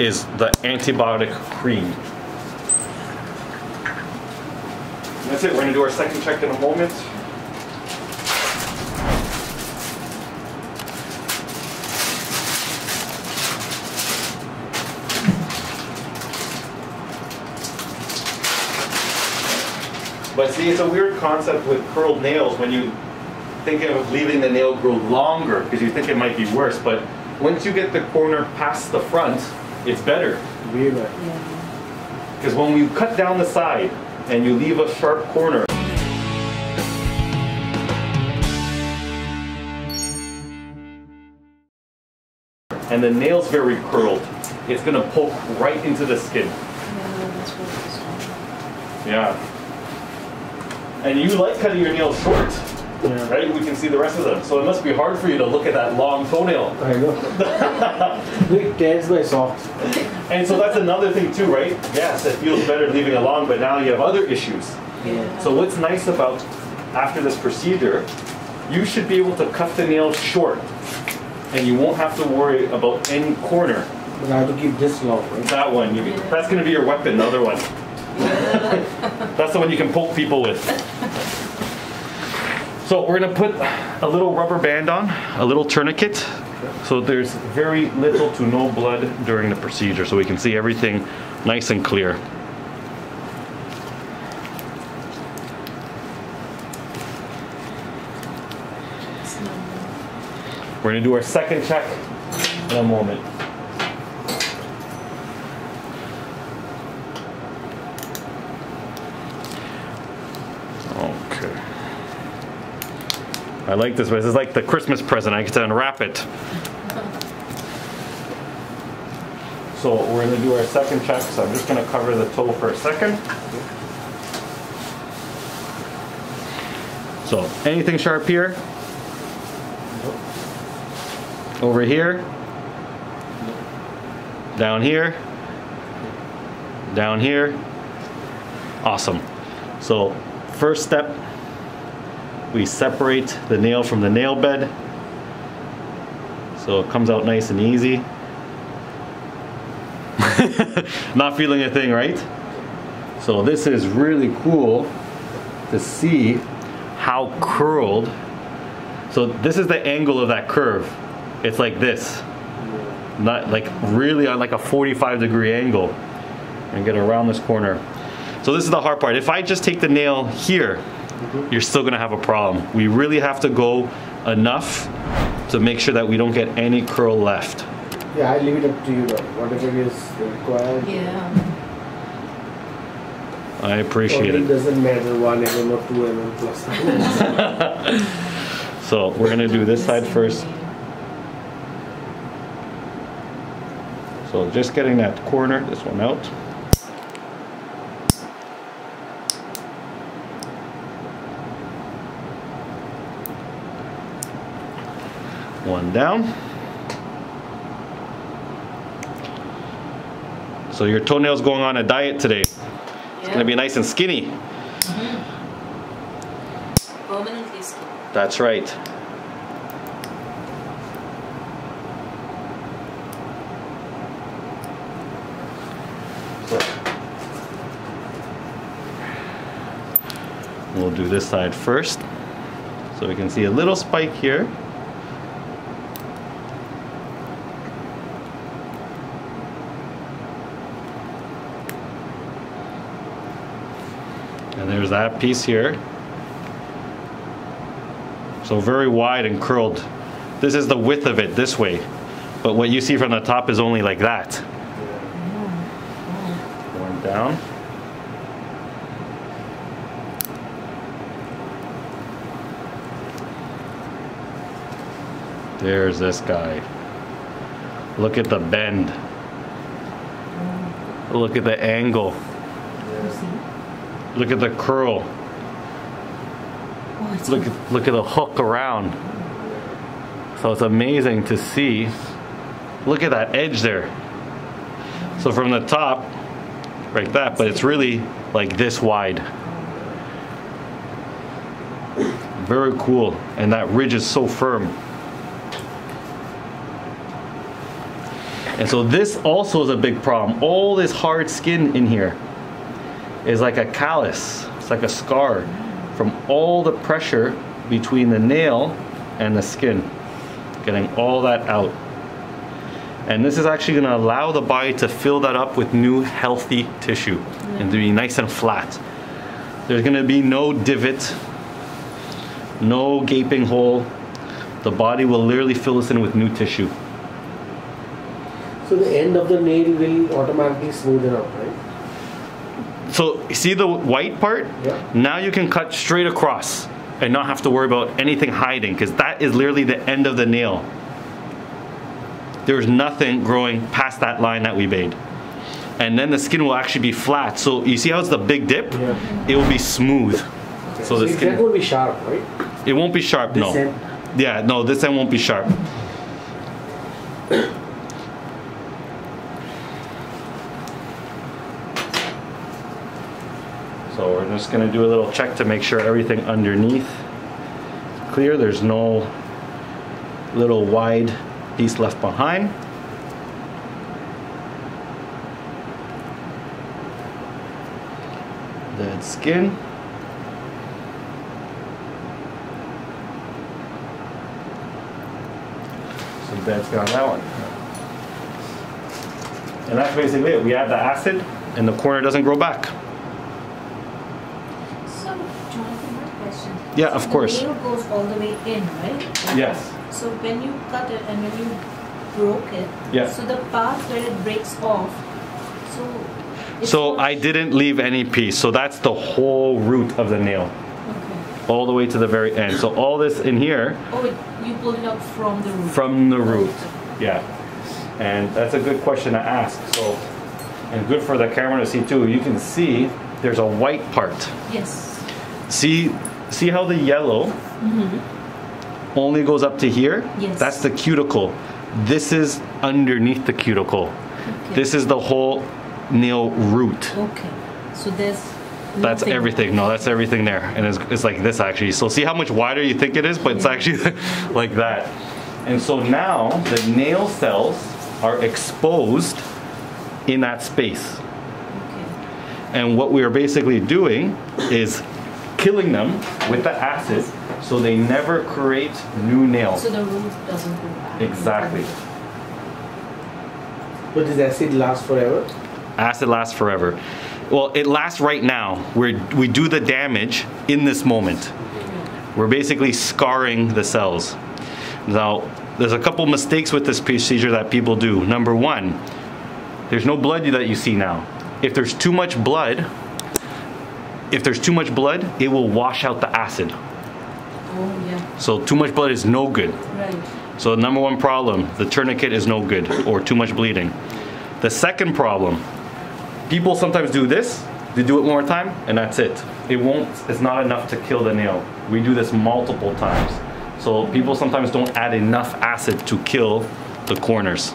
is the antibiotic cream. That's it, we're gonna do our second check in a moment. But see, it's a weird concept with curled nails when you think of leaving the nail grow longer because you think it might be worse, but once you get the corner past the front, it's better. Weirder. Because when you cut down the side and you leave a sharp corner, and the nail's very curled, it's gonna poke right into the skin. Yeah. And you like cutting your nails short, yeah, right? We can see the rest of them. So it must be hard for you to look at that long toenail. I know. It gets my soft. And so that's another thing too, right? Yes, it feels better leaving it long, but now you have other issues. Yeah. So what's nice about after this procedure, you should be able to cut the nail short, and you won't have to worry about any corner. But I have to keep this long, right? That one. You, yeah. That's going to be your weapon, the other one. That's the one you can poke people with. So we're gonna put a little rubber band on, a little tourniquet. So there's very little to no blood during the procedure, so we can see everything nice and clear. We're gonna do our second check in a moment. I like this way. This is like the Christmas present. I get to unwrap it. So we're going to do our second check. So I'm just going to cover the toe for a second. So anything sharp here? Nope. Over here? Nope. Down here? Down here? Awesome. So first step, we separate the nail from the nail bed, so it comes out nice and easy. Not feeling a thing, right? So this is really cool to see how curled. So this is the angle of that curve. It's like this, not like really on like a 45-degree angle, and get around this corner. So this is the hard part. If I just take the nail here, you're still gonna have a problem. We really have to go enough to make sure that we don't get any curl left. Yeah, I leave it up to you, whatever is required. Yeah. I appreciate it. It doesn't matter 1 mm or 2 mm plus. So we're gonna do this side first. So just getting that corner, this one out. One down. So your toenail's going on a diet today. Yeah. It's gonna be nice and skinny. Mm-hmm. Permanently skinny. That's right. So we'll do this side first. So we can see a little spike here. There's that piece here. So very wide and curled. This is the width of it this way. But what you see from the top is only like that. Going down. There's this guy. Look at the bend. Look at the angle. Look at the curl. Oh, look at the hook around. So it's amazing to see. Look at that edge there. So from the top, like that, but it's really like this wide. Very cool. And that ridge is so firm. And so this also is a big problem. All this hard skin in here is like a callus. It's like a scar from all the pressure between the nail and the skin. Getting all that out. And this is actually going to allow the body to fill that up with new healthy tissue. Yeah. And to be nice and flat. There's going to be no divot, no gaping hole. The body will literally fill this in with new tissue. So the end of the nail will automatically smoothen up, right? So see the white part? Yeah. Now you can cut straight across and not have to worry about anything hiding, because that is literally the end of the nail. There's nothing growing past that line that we made. And then the skin will actually be flat. So you see how it's the big dip? Yeah. It will be smooth. Okay. So the skin won't be sharp, right? It won't be sharp, this no. End? Yeah, no, this end won't be sharp. So we're just gonna do a little check to make sure everything underneath is clear. There's no little wide piece left behind. Dead skin. So that's gone, that one. And that's basically it. We add the acid and the corner doesn't grow back. Yeah, of course. The nail goes all the way in, right? Yes. So when you cut it and when you broke it, yeah. So the part where it breaks off, so I didn't leave any piece. So that's the whole root of the nail, okay. All the way to the very end. So all this in here. Oh, you pulled it up from the root. From the root, yeah. And that's a good question to ask. So, and good for the camera to see too. You can see there's a white part. Yes. See how the yellow mm-hmm. only goes up to here? Yes. That's the cuticle. This is underneath the cuticle. Okay. This is the whole nail root. Okay. So there's that's everything. No, that's everything there. And it's like this actually. So see how much wider you think it is, but yeah. It's actually like that. And so now the nail cells are exposed in that space. Okay. And what we are basically doing is killing them with the acid so they never create new nails. So the root doesn't grow back. Exactly. But does acid last forever? Acid lasts forever. Well, it lasts right now. We do the damage in this moment. We're basically scarring the cells. Now, there's a couple mistakes with this procedure that people do. Number one, there's no blood that you see now. If there's too much blood, it will wash out the acid. Oh, yeah. So too much blood is no good. Right. So the number one problem, the tourniquet is no good, or too much bleeding. The second problem, people sometimes do this, they do it one more time, and that's it. It's not enough to kill the nail. We do this multiple times. So people sometimes don't add enough acid to kill the corners.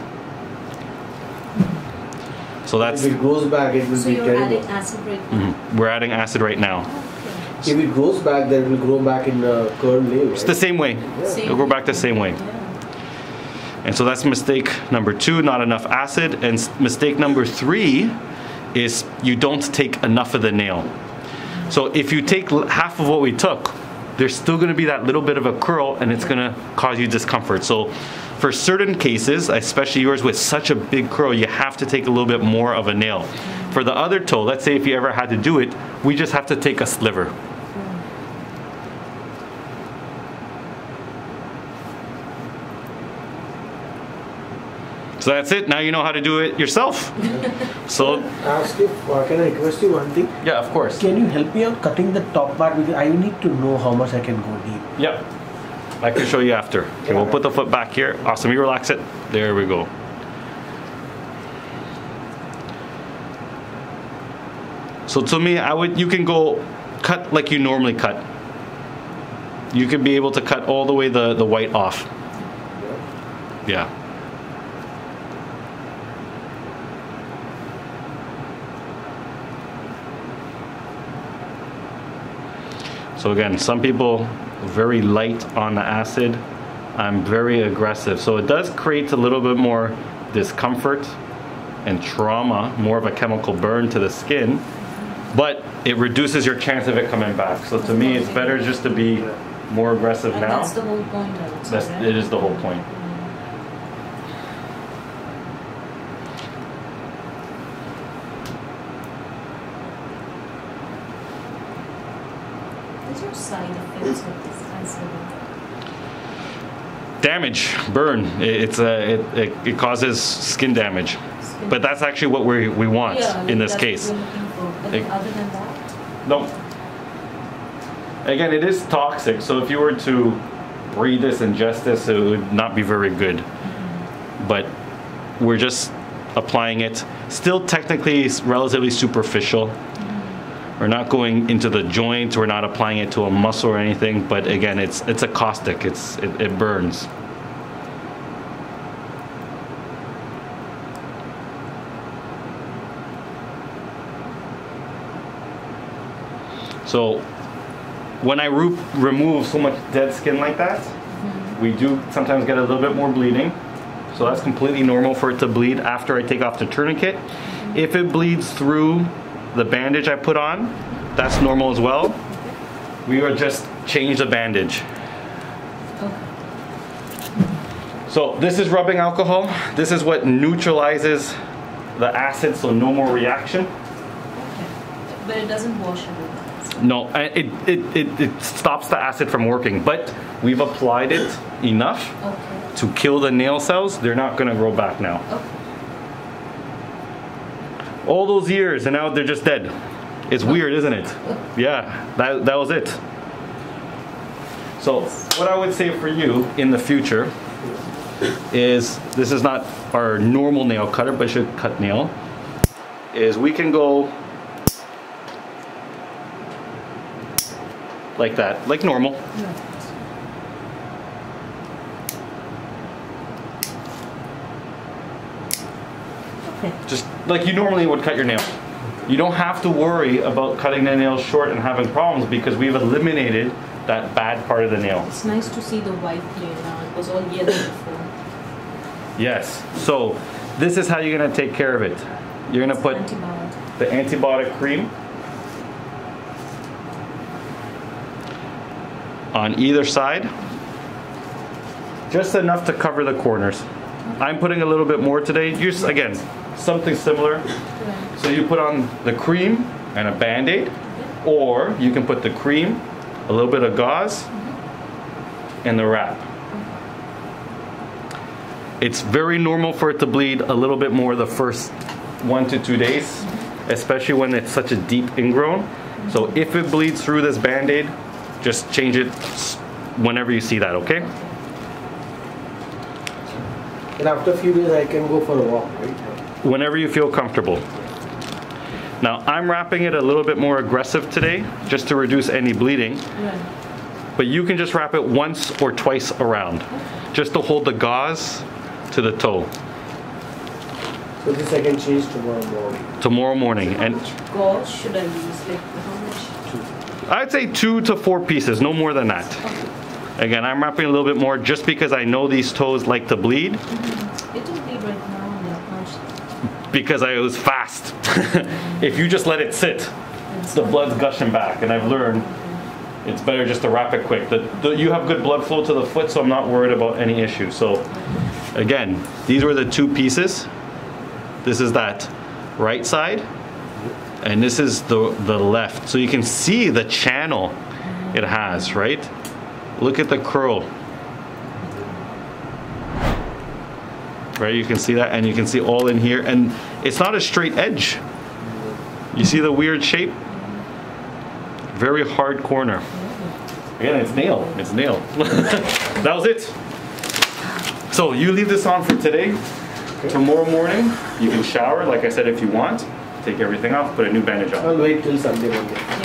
So that's, if it goes back, it will be terrible. So you're adding acid right now? Mm-hmm. We're adding acid right now. Okay. If it goes back, then it will grow back in the curved layer. Right? It's the same way. Yeah. It'll grow back the same way. Yeah. And so that's mistake number two, not enough acid. And mistake number three is you don't take enough of the nail. So if you take half of what we took, there's still going to be that little bit of a curl and it's going to cause you discomfort. So for certain cases, especially yours with such a big curl, you have to take a little bit more of a nail. For the other toe, let's say if you ever had to do it, we just have to take a sliver. So that's it. Now you know how to do it yourself. Yeah. So can I request you one thing? Yeah, of course. Can you help me out cutting the top part? Because I need to know how much I can go deep. Yeah. I can show you after. Okay, yeah. We'll put the foot back here. Awesome. You relax it. There we go. So to me, you can go cut like you normally cut. You can be able to cut all the way the white off. Yeah. So again, some people very light on the acid. I'm very aggressive. So it does create a little bit more discomfort and trauma, more of a chemical burn to the skin, but it reduces your chance of it coming back. So to me, it's better just to be more aggressive now. That's the whole point, I would say, right? It is the whole point. What are side effects of this cancer? Damage, burn. It causes skin damage. But that's actually what we want, yeah, in this case. But other than that? No. Again, it is toxic, so if you were to breathe this, ingest this, it would not be very good. Mm-hmm. But we're just applying it. Still technically relatively superficial. Mm-hmm. We're not going into the joints, we're not applying it to a muscle or anything, but again, it's a caustic, it burns. So when I remove so much dead skin like that, we do sometimes get a little bit more bleeding. So that's completely normal for it to bleed after I take off the tourniquet. If it bleeds through the bandage I put on, that's normal as well. We would just change the bandage. So this is rubbing alcohol. This is what neutralizes the acid, so no more reaction. But it doesn't wash away. No, it stops the acid from working, but we've applied it enough to kill the nail cells. They're not going to grow back now. Okay. All those years, and now they're just dead. It's weird, isn't it? Yeah, that was it. So what I would say for you in the future is, this is not our normal nail cutter, but it should cut nail, is we can go like that, like normal. Yeah. Okay. Just like you normally would cut your nail. You don't have to worry about cutting the nail short and having problems because we've eliminated that bad part of the nail. It's nice to see the white here now. It was all yellow before. Yes. So this is how you're going to take care of it. You're going to put the antibiotic cream on either side, just enough to cover the corners. I'm putting a little bit more today. Just again, something similar. So you put on the cream and a band-aid, or you can put the cream, a little bit of gauze, and the wrap. It's very normal for it to bleed a little bit more the first 1 to 2 days, especially when it's such a deep ingrown. So if it bleeds through this band-aid, just change it whenever you see that, okay? And after a few days, I can go for a walk, right? Whenever you feel comfortable. Now, I'm wrapping it a little bit more aggressive today, just to reduce any bleeding. Yeah. But you can just wrap it once or twice around, just to hold the gauze to the toe. So this I can change tomorrow morning? Tomorrow morning. And how much gauze should I use? Like, how much? 2. I'd say 2 to 4 pieces, no more than that. Okay. Again, I'm wrapping a little bit more just because I know these toes like to bleed. Mm-hmm. It don't bleed right now. Because I was fast. If you just let it sit, the blood's gushing back, and I've learned it's better just to wrap it quick. You have good blood flow to the foot, so I'm not worried about any issue. So again, these were the 2 pieces. This is that right side. And this is the left. So you can see the channel it has, right? Look at the curl. Right, you can see that, and you can see all in here. And it's not a straight edge. You see the weird shape? Very hard corner. Again, it's nail, it's nail. That was it. So you leave this on for today. Tomorrow morning, you can shower, like I said, if you want. Take everything off, put a new bandage on. I'll wait till Sunday.